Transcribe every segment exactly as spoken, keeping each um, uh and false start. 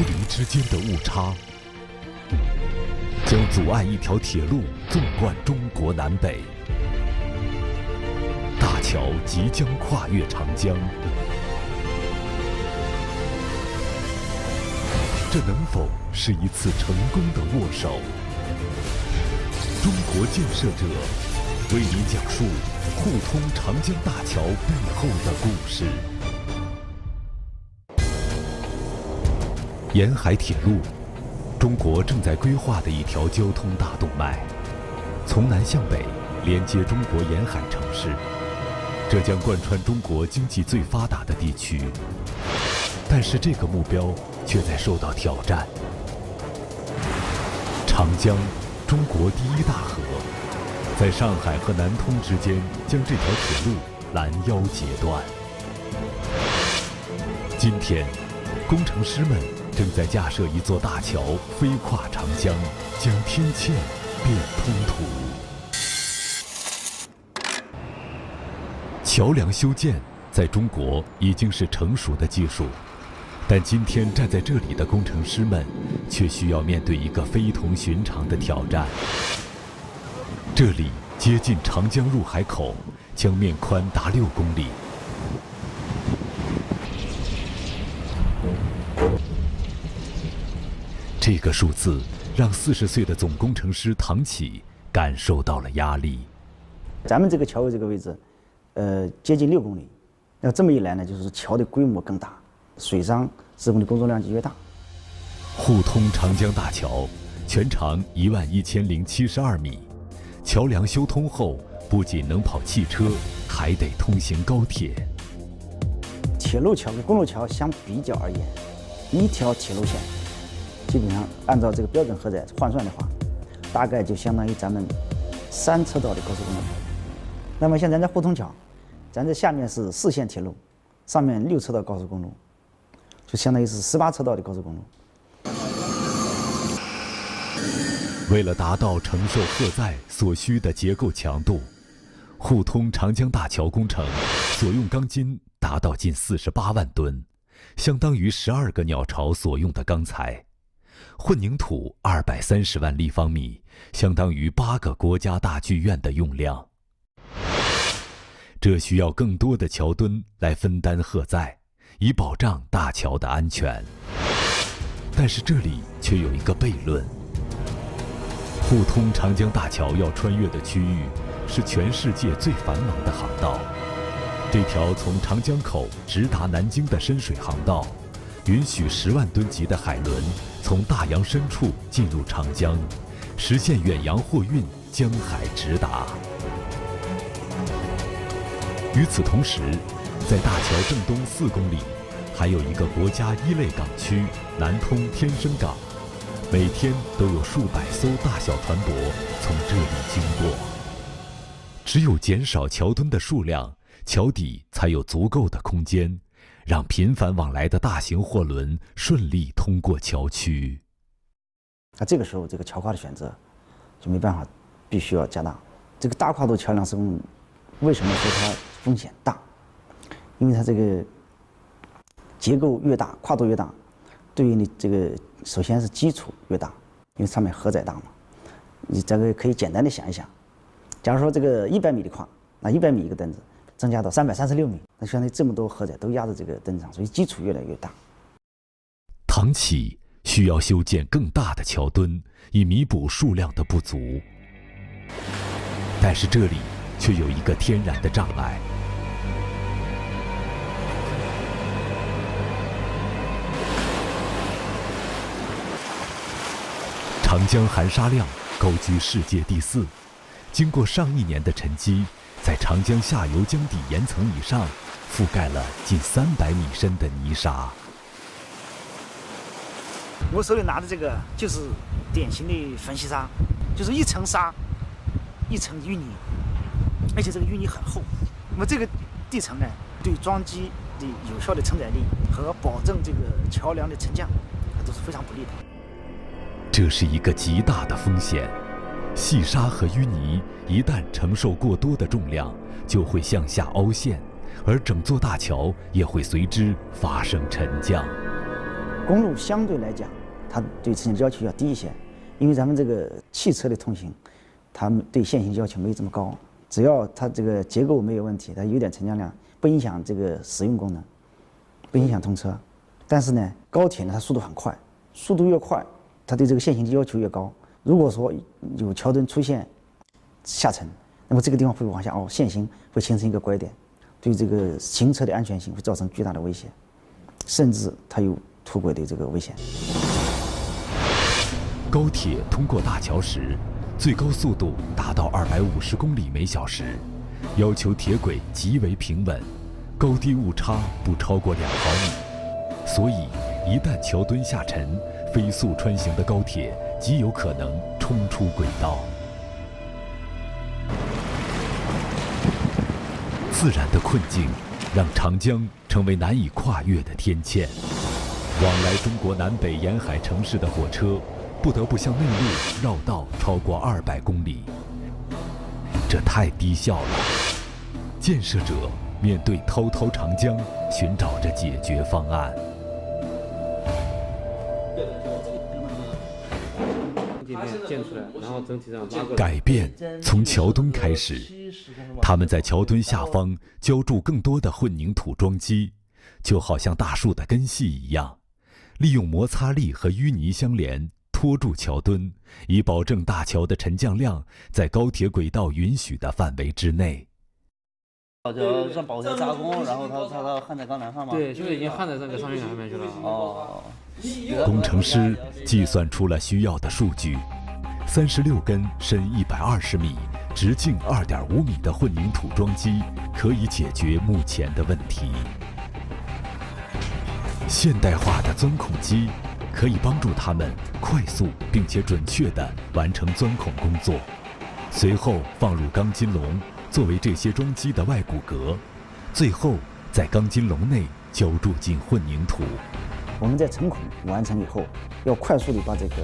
离之间的误差，将阻碍一条铁路纵贯中国南北。大桥即将跨越长江，这能否是一次成功的握手？中国建设者为你讲述互通长江大桥背后的故事。 沿海铁路，中国正在规划的一条交通大动脉，从南向北连接中国沿海城市，这将贯穿中国经济最发达的地区。但是这个目标却在受到挑战。长江，中国第一大河，在上海和南通之间将这条铁路拦腰截断。今天，工程师们 正在架设一座大桥，飞跨长江，将天堑变通途。桥梁修建在中国已经是成熟的技术，但今天站在这里的工程师们却需要面对一个非同寻常的挑战。这里接近长江入海口，江面宽达六公里。 这个数字让四十岁的总工程师唐启感受到了压力。咱们这个桥位这个位置，呃，接近六公里，那这么一来呢，就是桥的规模更大，水上施工的工作量就越大。互通长江大桥，全长一万一千零七十二米，桥梁修通后，不仅能跑汽车，还得通行高铁。铁路桥跟公路桥相比较而言，一条铁路线 基本上按照这个标准荷载换算的话，大概就相当于咱们三车道的高速公路。那么像咱这互通桥，咱这下面是四线铁路，上面六车道高速公路，就相当于是十八车道的高速公路。为了达到承受荷载所需的结构强度，互通长江大桥工程所用钢筋达到近四十八万吨，相当于十二个鸟巢所用的钢材。 混凝土二百三十万立方米，相当于八个国家大剧院的用量。这需要更多的桥墩来分担荷载，以保障大桥的安全。但是这里却有一个悖论：互通长江大桥要穿越的区域是全世界最繁忙的航道。这条从长江口直达南京的深水航道， 允许十万吨级的海轮从大洋深处进入长江，实现远洋货运江海直达。与此同时，在大桥正东四公里，还有一个国家一类港区——南通天生港，每天都有数百艘大小船舶从这里经过。只有减少桥墩的数量，桥底才有足够的空间， 让频繁往来的大型货轮顺利通过桥区。那这个时候，这个桥跨的选择就没办法，必须要加大。这个大跨度桥梁施工，为什么说它风险大？因为它这个结构越大，跨度越大，对于你这个首先是基础越大，因为上面荷载大嘛。你这个可以简单的想一想，假如说这个一百米的跨，那一百米一个凳子 增加到三百三十六米，那相当于这么多荷载都压在这个墩上，所以基础越来越大。唐启需要修建更大的桥墩，以弥补数量的不足。但是这里却有一个天然的障碍：长江含沙量高居世界第四，经过上一年的沉积， 在长江下游江底岩层以上，覆盖了近三百米深的泥沙。我手里拿的这个就是典型的粉细沙，就是一层沙，一层淤泥，而且这个淤泥很厚。那么这个地层呢，对桩基的有效的承载力和保证这个桥梁的沉降，它都是非常不利的。这是一个极大的风险。 细沙和淤泥一旦承受过多的重量，就会向下凹陷，而整座大桥也会随之发生沉降。公路相对来讲，它对车辆要求要低一些，因为咱们这个汽车的通行，它对限行要求没有这么高。只要它这个结构没有问题，它有点沉降量，不影响这个使用功能，不影响通车。但是呢，高铁呢它速度很快，速度越快，它对这个限行的要求越高。如果说有桥墩出现下沉，那么这个地方会往下凹，限行会形成一个拐点，对这个行车的安全性会造成巨大的威胁，甚至它有脱轨的这个危险。高铁通过大桥时，最高速度达到二百五十公里每小时，要求铁轨极为平稳，高低误差不超过两毫米。所以，一旦桥墩下沉，飞速穿行的高铁极有可能冲出轨道。自然的困境让长江成为难以跨越的天堑，往来中国南北沿海城市的火车不得不向内陆绕道超过二百公里，这太低效了。建设者面对滔滔长江，寻找着解决方案。建出来，然后整体上改变从桥墩开始，他们在桥墩下方浇筑更多的混凝土桩基，就好像大树的根系一样，利用摩擦力和淤泥相连，托住桥墩，以保证大桥的沉降量在高铁轨道允许的范围之内。就让保洁加工，然后它它它焊在钢梁上吗？对，就是已经焊在那个上面上面去了。哦。工程师计算出了需要的数据：三十六根深一百二十米、直径二点五米的混凝土桩基可以解决目前的问题。现代化的钻孔机可以帮助他们快速并且准确地完成钻孔工作，随后放入钢筋笼作为这些桩基的外骨骼，最后在钢筋笼内浇筑进混凝土。我们在沉孔完成以后，要快速地把这个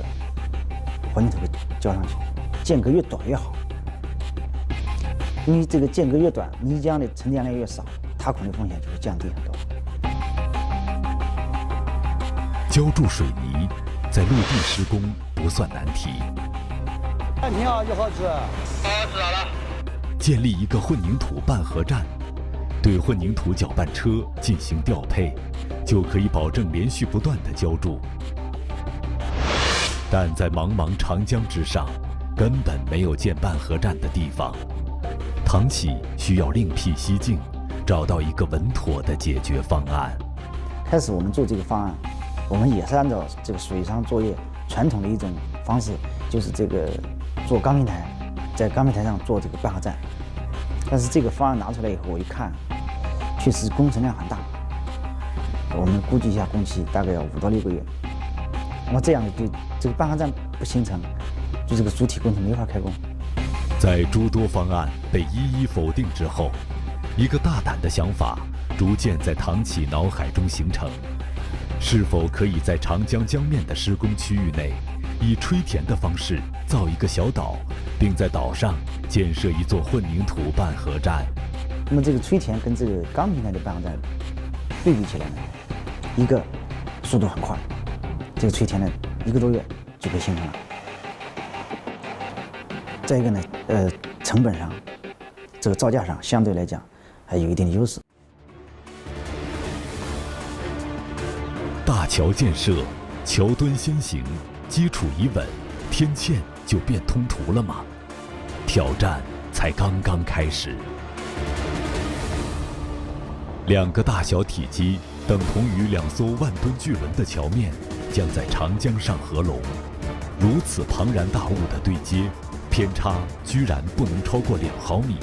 混凝土给浇上去，间隔越短越好，因为这个间隔越短，泥浆的沉淀量越少，塌孔的风险就会降低很多。浇筑水泥在陆地施工不算难题。半天啊，就好吃。哎，吃啥了？建立一个混凝土拌合站，对混凝土搅拌车进行调配，就可以保证连续不断的浇筑，但在茫茫长江之上，根本没有建拌合站的地方。唐启需要另辟蹊径，找到一个稳妥的解决方案。开始我们做这个方案，我们也是按照这个水上作业传统的一种方式，就是这个做钢筋台，在钢筋台上做这个拌合站。但是这个方案拿出来以后，我一看，确实工程量很大。我们估计一下工期大概要五到六个月，那么这样对这个拌合站不形成，就这个主体工程没法开工。在诸多方案被一一否定之后，一个大胆的想法逐渐在唐启脑海中形成：是否可以在长江江面的施工区域内，以吹填的方式造一个小岛，并在岛上建设一座混凝土拌合站？那么这个吹填跟这个钢筋台的拌合站对比起来呢，一个速度很快，这个吹填呢一个多月就被形成了。再一个呢，呃，成本上，这个造价上相对来讲还有一定的优势。大桥建设，桥墩先行，基础已稳，天堑就变通途了吗？挑战才刚刚开始。两个大小体积等同于两艘万吨巨轮的桥面将在长江上合拢，如此庞然大物的对接，偏差居然不能超过两毫米，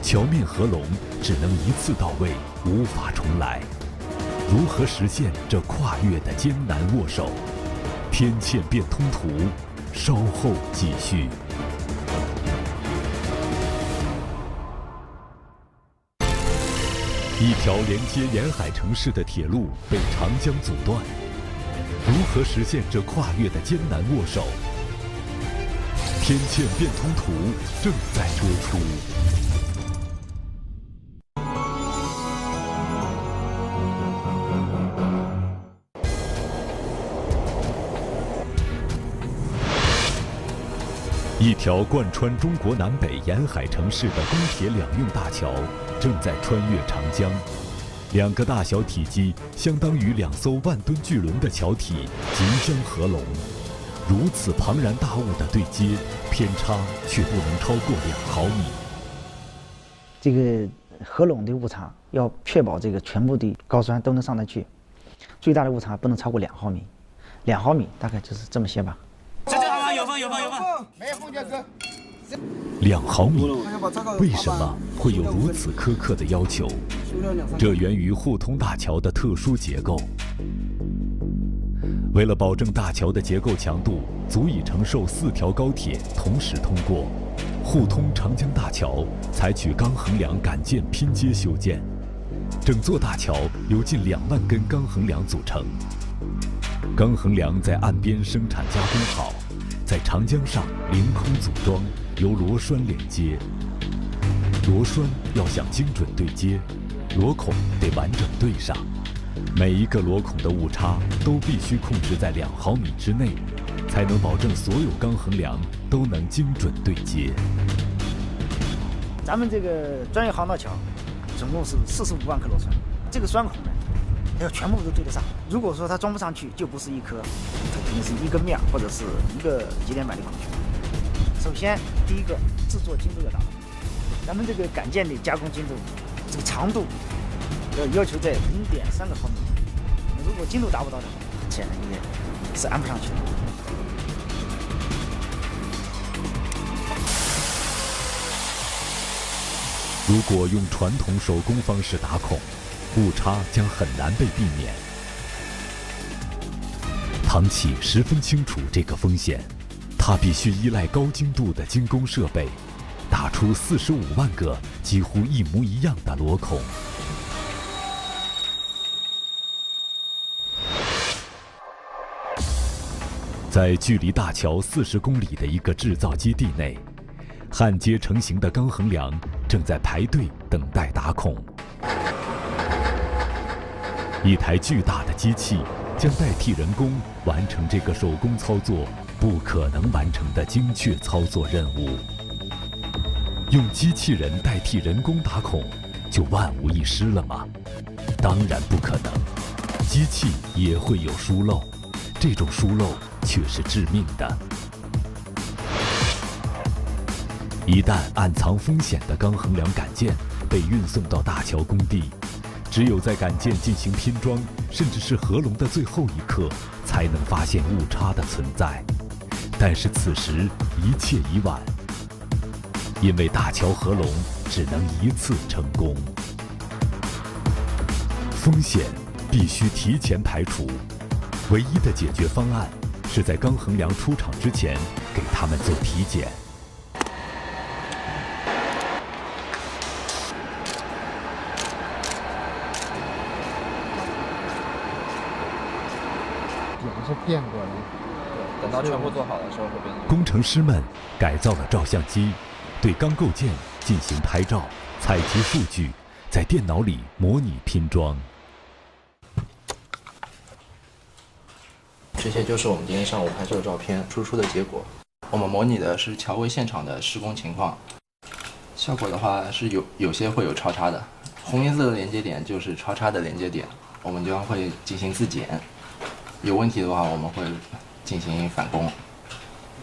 桥面合拢只能一次到位，无法重来。如何实现这跨越的艰难握手？天堑变通途，稍后继续。一条连接沿海城市的铁路被长江阻断，如何实现这跨越的艰难握手？天堑变通途正在播出。一条贯穿中国南北沿海城市的公铁两用大桥正在穿越长江，两个大小体积相当于两艘万吨巨轮的桥体即将合拢。如此庞然大物的对接，偏差却不能超过两毫米。这个合拢的误差要确保这个全部的高速都能上得去，最大的误差不能超过两毫米，两毫米大概就是这么些吧。 两毫米，为什么会有如此苛刻的要求？这源于沪通大桥的特殊结构。为了保证大桥的结构强度足以承受四条高铁同时通过，沪通长江大桥采取钢横梁杆件拼接修建，整座大桥由近两万根钢横梁组成。钢横梁在岸边生产加工好。 在长江上凌空组装，由螺栓连接。螺栓要想精准对接，螺孔得完整对上。每一个螺孔的误差都必须控制在两毫米之内，才能保证所有钢横梁都能精准对接。咱们这个专业航道桥，总共是四十五万颗螺栓，这个栓孔呢，它要全部都对得上。如果说它装不上去，就不是一颗。 肯定是一个面或者是一个节点板的孔隙。首先，第一个制作精度要达到，咱们这个杆件的加工精度，这个长度要要求在零点三个毫米。如果精度达不到的话，显然也是安不上去的。如果用传统手工方式打孔，误差将很难被避免。 唐启十分清楚这个风险，他必须依赖高精度的精工设备，打出四十五万个几乎一模一样的螺孔。在距离大桥四十公里的一个制造基地内，焊接成型的钢横梁正在排队等待打孔。一台巨大的机器。 将代替人工完成这个手工操作不可能完成的精确操作任务。用机器人代替人工打孔，就万无一失了吗？当然不可能，机器也会有疏漏，这种疏漏却是致命的。一旦暗藏风险的钢横梁杆件被运送到大桥工地。 只有在杆件进行拼装，甚至是合拢的最后一刻，才能发现误差的存在。但是此时一切已晚，因为大桥合拢只能一次成功。风险必须提前排除，唯一的解决方案是在钢横梁出厂之前给他们做体检。 是变过的。等到全部做好的时候会变。工程师们改造了照相机，对钢构件进行拍照、采集数据，在电脑里模拟拼装。这些就是我们今天上午拍摄的照片输出的结果。我们模拟的是桥位现场的施工情况，效果的话是有有些会有超差的。红颜色的连接点就是超差的连接点，我们将会进行自检。 有问题的话，我们会进行返工。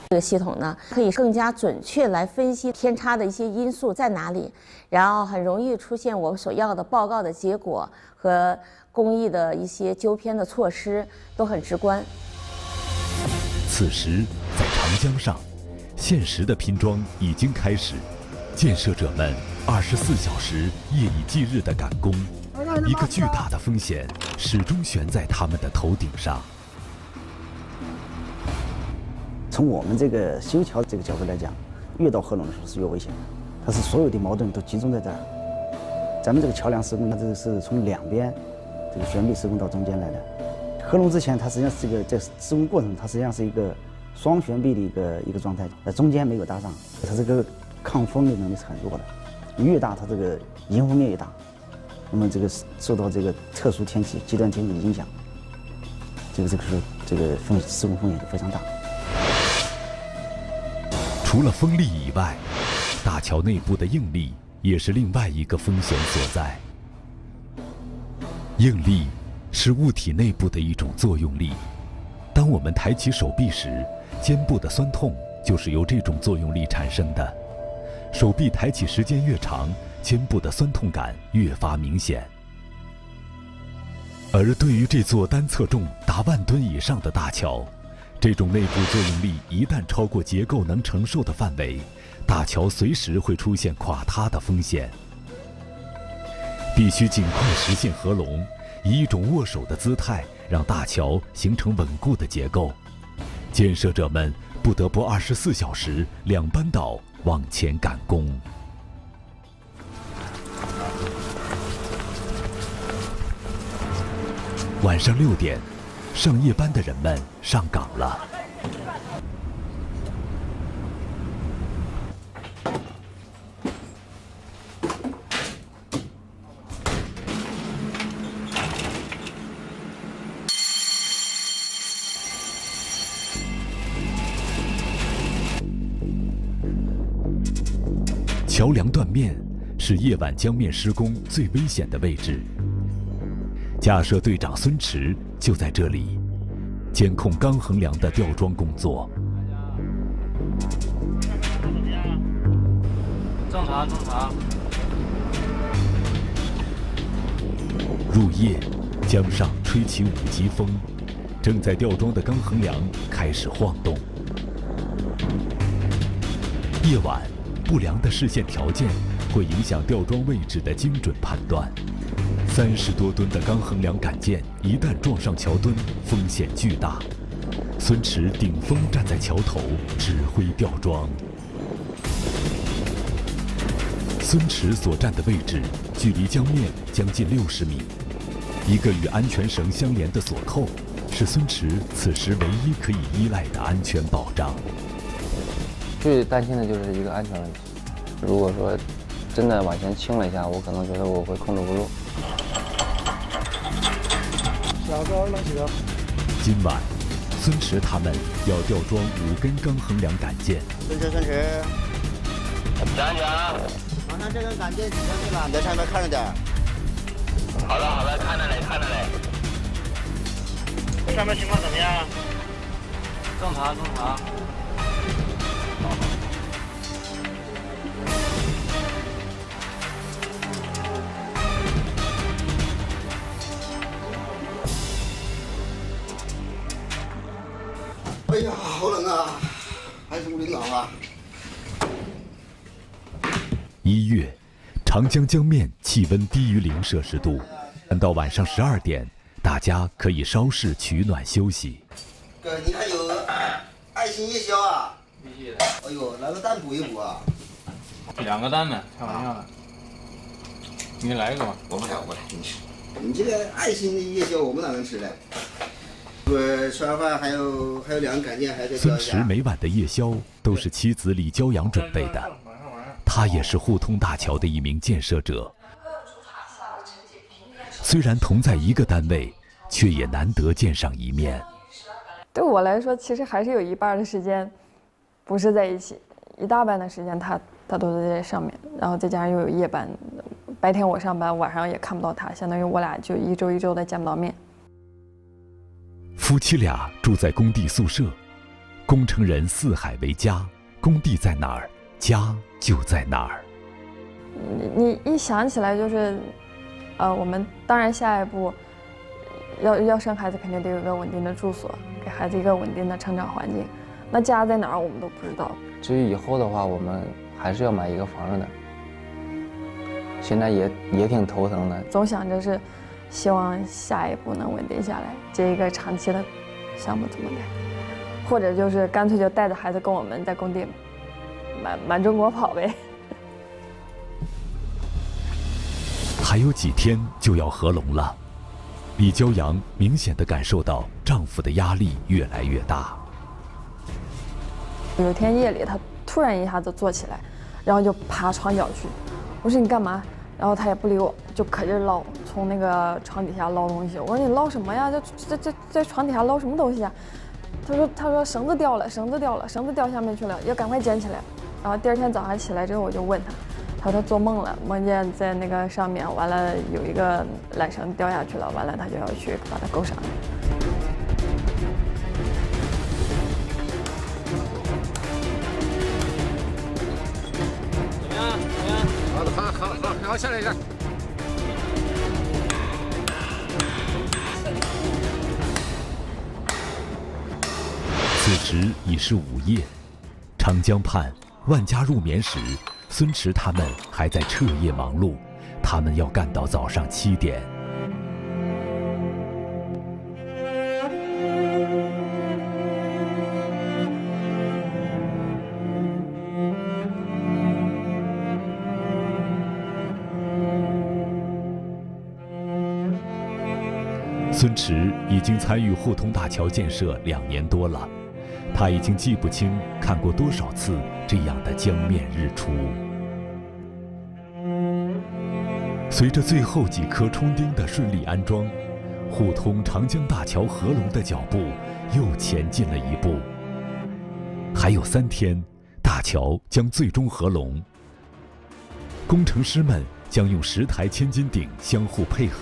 这个系统呢，可以更加准确来分析偏差的一些因素在哪里，然后很容易出现我所要的报告的结果和工艺的一些纠偏的措施都很直观。此时，在长江上，现实的拼装已经开始，建设者们二十四小时、夜以继日的赶工。 一个巨大的风险始终悬在他们的头顶上。从我们这个修桥这个角度来讲，越到合拢的时候是越危险的，它是所有的矛盾都集中在这儿。咱们这个桥梁施工，它这个是从两边这个悬臂施工到中间来的。合拢之前，它实际上是一个在施工过程，它实际上是一个双悬臂的一个一个状态，那中间没有搭上，它这个抗风的能力是很弱的，越大它这个迎风面越大。 那么这个受到这个特殊天气、极端天气的影响，这个这个是这个风施工风险就非常大。除了风力以外，大桥内部的应力也是另外一个风险所在。应力是物体内部的一种作用力，当我们抬起手臂时，肩部的酸痛就是由这种作用力产生的。手臂抬起时间越长，肩部的酸痛感越发明显。 而对于这座单侧重达万吨以上的大桥，这种内部作用力一旦超过结构能承受的范围，大桥随时会出现垮塌的风险。必须尽快实现合拢，以一种握手的姿态，让大桥形成稳固的结构。建设者们不得不二十四小时两班倒往前赶工。 晚上六点，上夜班的人们上岗了。桥梁断面是夜晚江面施工最危险的位置。 架设队长孙驰就在这里，监控钢横梁的吊装工作。正常，正常。入夜，江上吹起五级风，正在吊装的钢横梁开始晃动。夜晚，不良的视线条件会影响吊装位置的精准判断。 三十多吨的钢横梁杆件一旦撞上桥墩，风险巨大。孙驰顶风站在桥头指挥吊装。孙驰所站的位置距离江面将近六十米，一个与安全绳相连的锁扣是孙驰此时唯一可以依赖的安全保障。最担心的就是一个安全问题。如果说真的往前倾了一下，我可能觉得我会控制不住。 今晚，孙驰他们要吊装五根钢横梁杆件。孙驰，孙驰，讲讲。马上这根杆件挤上去了，你在上面看着点。好了好了，看着嘞，看着嘞。这上面情况怎么样？正常，正常。哎呀，好冷啊！还是屋里暖啊。一月，长江江面气温低于零摄氏度，但到晚上十二点，大家可以稍事取暖休息。哥，你还有爱心夜宵啊？必须的。哎呦，来个蛋补一补啊！两个蛋呢？开玩笑呢。你来一个吧。我不来，我来，你吃。你这个爱心的夜宵，我们哪能吃嘞？ 我吃完饭还有还有两个杆件还在。孙驰每晚的夜宵都是妻子李娇阳准备的，他也是沪通大桥的一名建设者。虽然同在一个单位，却也难得见上一面。对我来说，其实还是有一半的时间不是在一起，一大半的时间他他都在这上面，然后再加上又有夜班，白天我上班，晚上也看不到他，相当于我俩就一周一周的见不到面。 夫妻俩住在工地宿舍，工程人四海为家，工地在哪儿，家就在哪儿。你你一想起来就是，呃，我们当然下一步要要生孩子，肯定得有一个稳定的住所，给孩子一个稳定的成长环境。那家在哪儿，我们都不知道。至于以后的话，我们还是要买一个房子的。现在也也挺头疼的，总想着是。 希望下一步能稳定下来，这一个长期的项目怎么来？或者就是干脆就带着孩子跟我们在工地满满中国跑呗。还有几天就要合拢了，李娇阳明显地感受到丈夫的压力越来越大。有一天夜里，她突然一下子坐起来，然后就爬床角去。我说你干嘛？ 然后他也不理我，就可劲捞，从那个床底下捞东西。我说你捞什么呀？这这这在床底下捞什么东西啊？他说他说绳子掉了，绳子掉了，绳子掉下面去了，要赶快捡起来。然后第二天早上起来之后，我就问他，他说做梦了，梦见在那个上面，完了有一个缆绳掉下去了，完了他就要去把它勾上来。怎么样？怎么样？好的，好，好，好，好，下来一下。 此时已是午夜，长江畔万家入眠时，孙驰他们还在彻夜忙碌，他们要干到早上七点。孙驰已经参与沪通大桥建设两年多了。 他已经记不清看过多少次这样的江面日出。随着最后几颗冲钉的顺利安装，沪通长江大桥合龙的脚步又前进了一步。还有三天，大桥将最终合龙。工程师们将用十台千斤顶相互配合，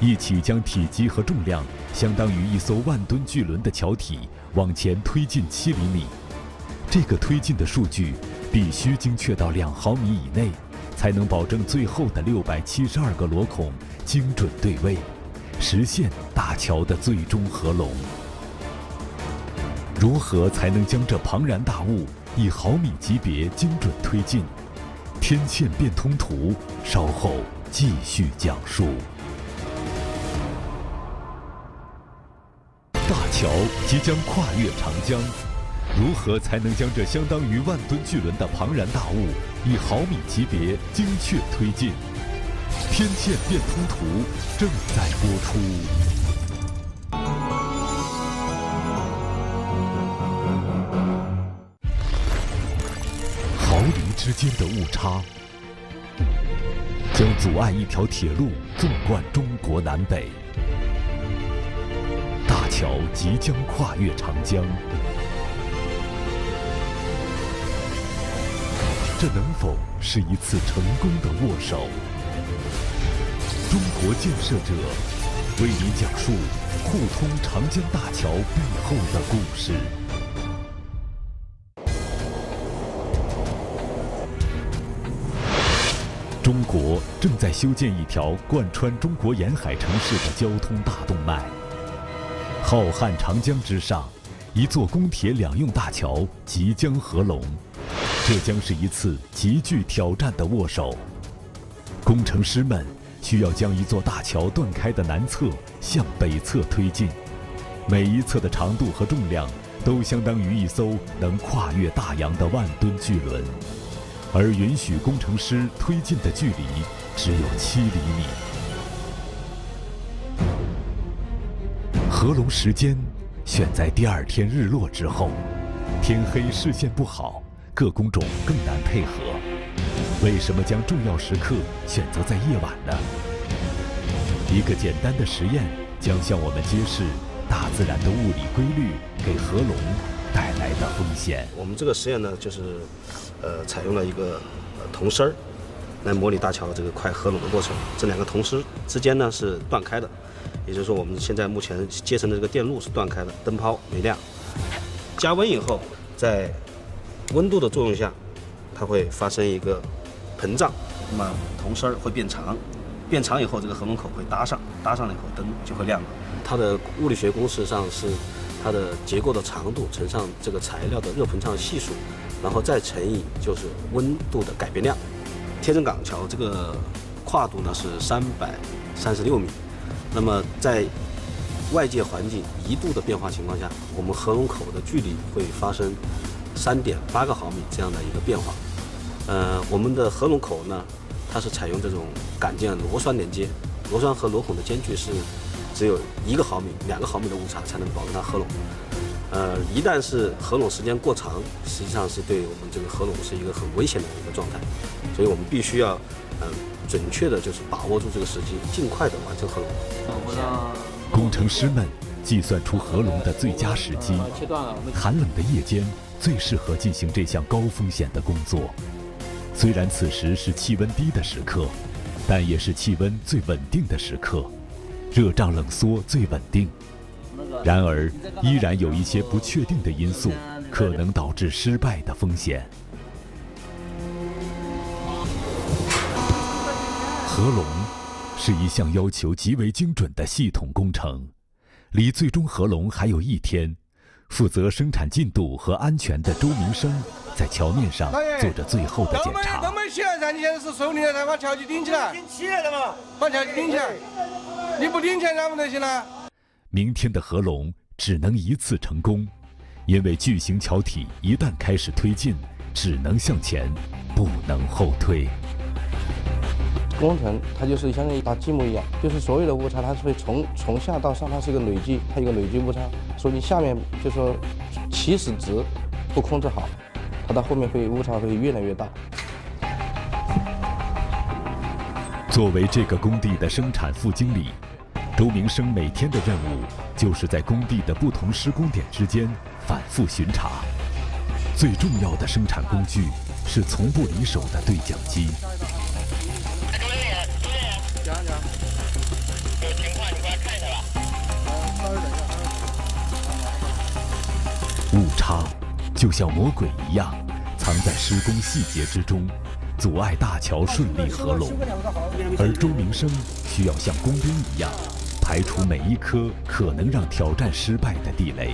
一起将体积和重量相当于一艘万吨巨轮的桥体。 往前推进七厘米，这个推进的数据必须精确到两毫米以内，才能保证最后的六百七十二个螺孔精准对位，实现大桥的最终合龙。如何才能将这庞然大物以毫米级别精准推进？天堑变通途，稍后继续讲述。 桥即将跨越长江，如何才能将这相当于万吨巨轮的庞然大物以毫米级别精确推进？天堑变通途正在播出。毫厘之间的误差，将阻碍一条铁路纵贯中国南北。 大桥即将跨越长江，这能否是一次成功的握手？中国建设者为你讲述沪通长江大桥背后的故事。中国正在修建一条贯穿中国沿海城市的交通大动脉。 浩瀚长江之上，一座公铁两用大桥即将合龙，这将是一次极具挑战的握手。工程师们需要将一座大桥断开的南侧向北侧推进，每一侧的长度和重量都相当于一艘能跨越大洋的万吨巨轮，而允许工程师推进的距离只有七厘米。 合龙时间选在第二天日落之后，天黑视线不好，各工种更难配合。为什么将重要时刻选择在夜晚呢？一个简单的实验将向我们揭示大自然的物理规律给合龙带来的风险。我们这个实验呢，就是，呃，采用了一个呃铜丝儿来模拟大桥这个快合拢的过程。这两个铜丝之间呢是断开的。 也就是说，我们现在目前接成的这个电路是断开的，灯泡没亮。加温以后，在温度的作用下，它会发生一个膨胀，那么铜丝儿会变长，变长以后，这个合龙口会搭上，搭上了以后灯就会亮了。它的物理学公式上是它的结构的长度乘上这个材料的热膨胀系数，然后再乘以就是温度的改变量。天正港桥这个跨度呢是三百三十六米。 那么，在外界环境一度的变化情况下，我们合龙口的距离会发生 三点八 个毫米这样的一个变化。呃，我们的合龙口呢，它是采用这种杆件螺栓连接，螺栓和螺孔的间距是只有一个毫米、两个毫米的误差才能保证它合拢。呃，一旦是合拢时间过长，实际上是对我们这个合拢是一个很危险的一个状态，所以我们必须要嗯。呃 准确的就是把握住这个时机，尽快的完成合龙。工程师们计算出合龙的最佳时机。寒冷的夜间最适合进行这项高风险的工作。虽然此时是气温低的时刻，但也是气温最稳定的时刻，热胀冷缩最稳定。然而，依然有一些不确定的因素可能导致失败的风险。合龙是一项要求极为精准的系统工程，离最终合龙还有一天。负责生产进度和安全的周明生在桥面上做着最后的检查。咱们现在你现在是手里的，咱把桥就顶起来。顶起来了嘛？把桥顶起来。你不顶起来，哪能行呢？明天的合龙只能一次成功，因为巨型桥体一旦开始推进，只能向前，不能后退。工程它就是相当于打积木一样，就是所有的误差它是会从从下到上，它是一个累积，它有个累积误差，所以你下面就说起始值不控制好，它到后面会误差会越来越大。作为这个工地的生产副经理，周明生每天的任务就是在工地的不同施工点之间反复巡查。最重要的生产工具是从不离手的对讲机。 有情况你过来看一下吧。误差就像魔鬼一样，藏在施工细节之中，阻碍大桥顺利合拢。而周明生需要像工兵一样，排除每一颗可能让挑战失败的地雷。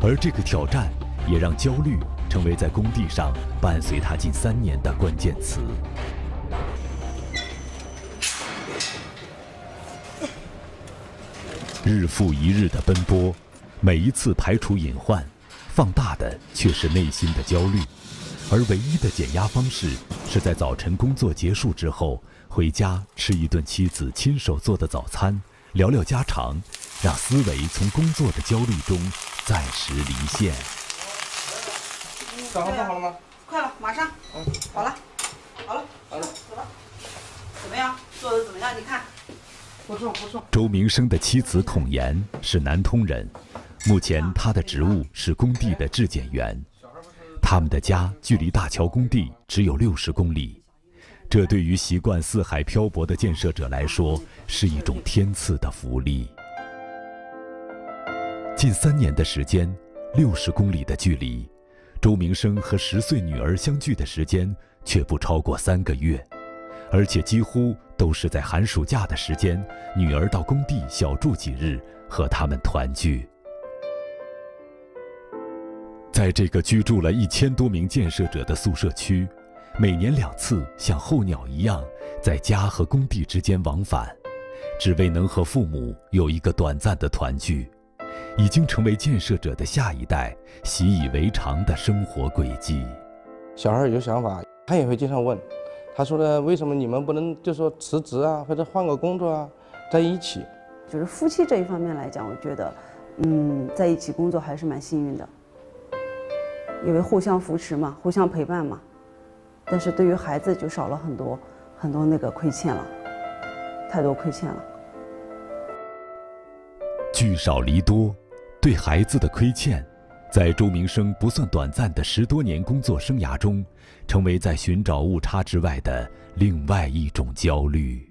而这个挑战也让焦虑成为在工地上伴随他近三年的关键词。 日复一日的奔波，每一次排除隐患，放大的却是内心的焦虑。而唯一的减压方式，是在早晨工作结束之后，回家吃一顿妻子亲手做的早餐，聊聊家常，让思维从工作的焦虑中暂时离线。早上做好了吗？快了，马上。嗯，好了，好了，好了，走吧。怎么样？做的怎么样？你看。 不错不错。周明生的妻子孔岩是南通人，目前他的职务是工地的质检员。他们的家距离大桥工地只有六十公里，这对于习惯四海漂泊的建设者来说是一种天赐的福利。近三年的时间，六十公里的距离，周明生和十岁女儿相聚的时间却不超过三个月。 而且几乎都是在寒暑假的时间，女儿到工地小住几日，和他们团聚。在这个居住了一千多名建设者的宿舍区，每年两次像候鸟一样在家和工地之间往返，只为能和父母有一个短暂的团聚，已经成为建设者的下一代习以为常的生活轨迹。小孩有想法，他也会经常问。 他说的，为什么你们不能就说辞职啊，或者换个工作啊，在一起？就是夫妻这一方面来讲，我觉得，嗯，在一起工作还是蛮幸运的，因为互相扶持嘛，互相陪伴嘛。但是对于孩子就少了很多很多那个亏欠了，太多亏欠了。聚少离多，对孩子的亏欠。 在周明生不算短暂的十多年工作生涯中，成为在寻找误差之外的另外一种焦虑。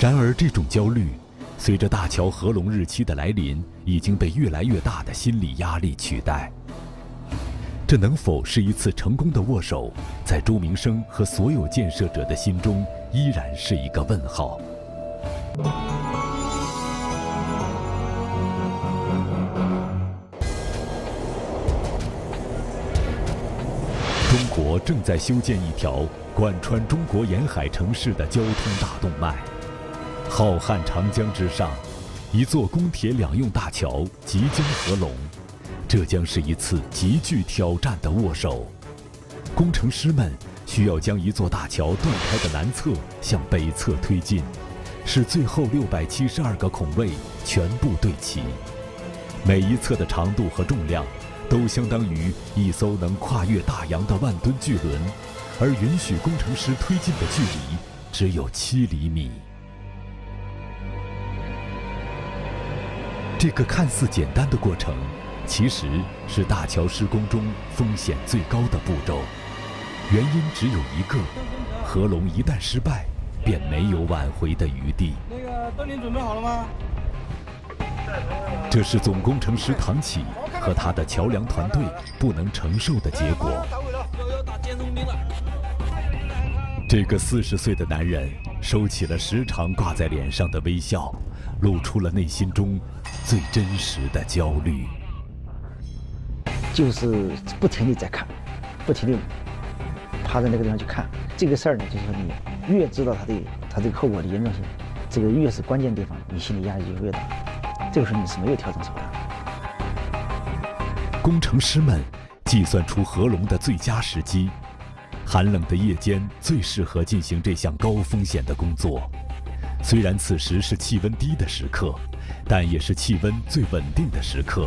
然而，这种焦虑随着大桥合龙日期的来临，已经被越来越大的心理压力取代。这能否是一次成功的握手，在周明生和所有建设者的心中，依然是一个问号。 中国正在修建一条贯穿中国沿海城市的交通大动脉。浩瀚长江之上，一座公铁两用大桥即将合龙，这将是一次极具挑战的握手。工程师们需要将一座大桥断开的南侧向北侧推进，使最后六百七十二个孔位全部对齐，每一侧的长度和重量。 都相当于一艘能跨越大洋的万吨巨轮，而允许工程师推进的距离只有七厘米。这个看似简单的过程，其实是大桥施工中风险最高的步骤。原因只有一个：合龙一旦失败，便没有挽回的余地。那个灯您准备好了吗？这是总工程师唐启和他的桥梁团队不能承受的结果。这个四十岁的男人收起了时常挂在脸上的微笑，露出了内心中最真实的焦虑。就是不停地在看，不停地趴在那个地方去看这个事儿呢，就是说你越知道它的它这个后果的严重性，这个越是关键地方，你心理压力就越大。这个时候你是没有调整手段。工程师们计算出合龙的最佳时机。 寒冷的夜间最适合进行这项高风险的工作。虽然此时是气温低的时刻，但也是气温最稳定的时刻。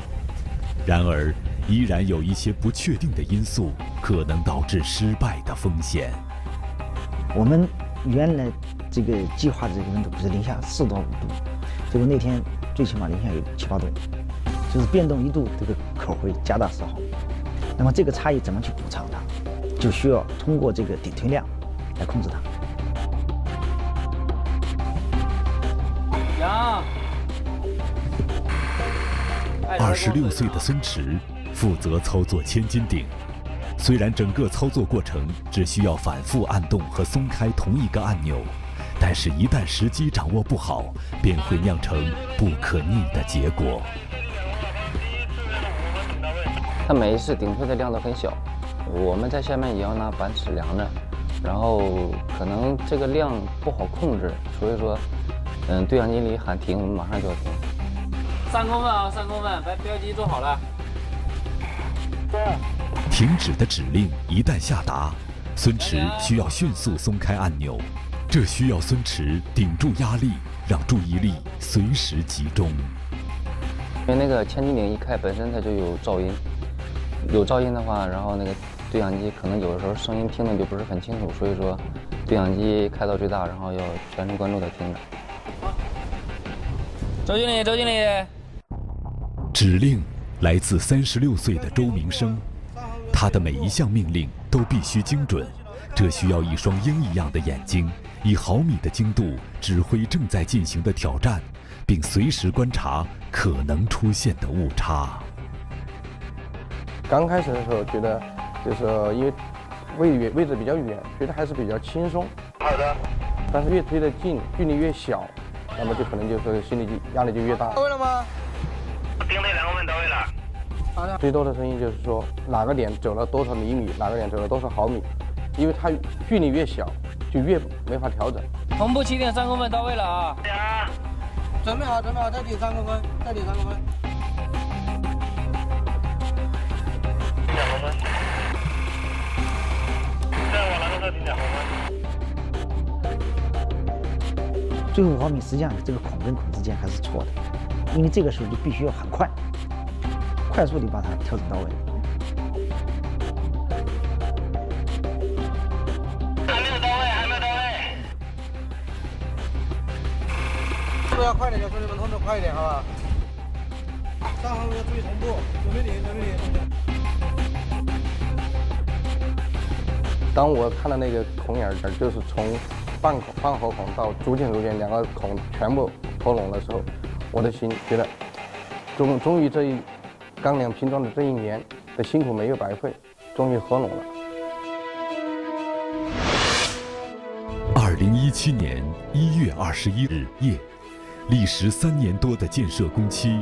然而，依然有一些不确定的因素可能导致失败的风险。我们原来这个计划的这个温度不是零下四到五度，结果那天最起码零下有七八度，就是变动一度，这个口会加大四毫。那么这个差异怎么去补偿它？ 就需要通过这个底推量来控制它。二十六岁的孙驰负责操作千斤顶，虽然整个操作过程只需要反复按动和松开同一个按钮，但是一旦时机掌握不好，便会酿成不可逆的结果。它每一次顶推的量都很小。 我们在下面也要拿板尺量着，然后可能这个量不好控制，所以说，嗯，对讲机里喊停，我们马上就要停。三公分啊，三公分，把标记做好了。对。停止的指令一旦下达，孙驰需要迅速松开按钮，这需要孙驰顶住压力，让注意力随时集中。因为那个千斤顶一开，本身它就有噪音，有噪音的话，然后那个。 对讲机可能有的时候声音听的就不是很清楚，所以说对讲机开到最大，然后要全神贯注的听着。周经理，周经理，指令来自三十六岁的周明生，他的每一项命令都必须精准，这需要一双鹰一样的眼睛，以毫米的精度指挥正在进行的挑战，并随时观察可能出现的误差。刚开始的时候觉得。 就是因为位远位置比较远，觉得还是比较轻松。好的。但是越推得近，距离越小，那么就可能就是心理压力就越大。到位了吗？定位两公分到位了。好的。最多的声音就是说哪个点走了多少厘米，哪个点走了多少毫米，因为它距离越小，就越没法调整。同步起点三公分到位了啊！啊准备好，准备好，再顶三公分，再顶三公分。两公分。 最后五毫米，实际上这个孔跟孔之间还是错的，因为这个时候就必须要很快，快速地把它调整到位。还没有到位，还没有到位。速度要快点，小兄弟们，同志快一点，好不好？三毫米要注意同步，准备点，准备点，同志。 当我看到那个孔眼儿，就是从半孔、半合孔到逐渐、逐渐两个孔全部脱拢的时候，我的心觉得，终终于这一钢梁拼装的这一年的辛苦没有白费，终于合拢了。二零一七年一月二十一日夜，历时三年多的建设工期，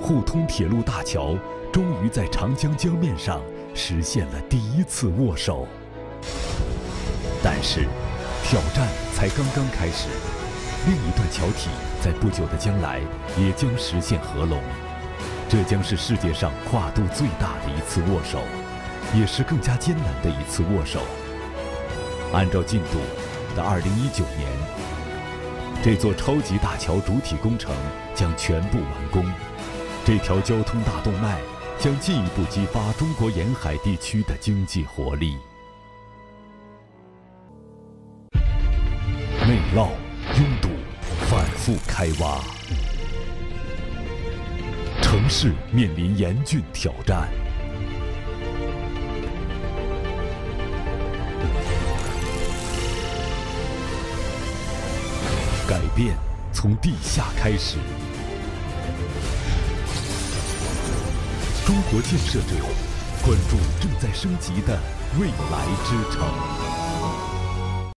沪通铁路大桥终于在长江江面上实现了第一次握手。 但是，挑战才刚刚开始，另一段桥体在不久的将来也将实现合拢，这将是世界上跨度最大的一次握手，也是更加艰难的一次握手。按照进度到二零一九年，这座超级大桥主体工程将全部完工，这条交通大动脉将进一步激发中国沿海地区的经济活力。 内涝、拥堵、反复开挖，城市面临严峻挑战。改变从地下开始。中国建设者关注正在升级的未来之城。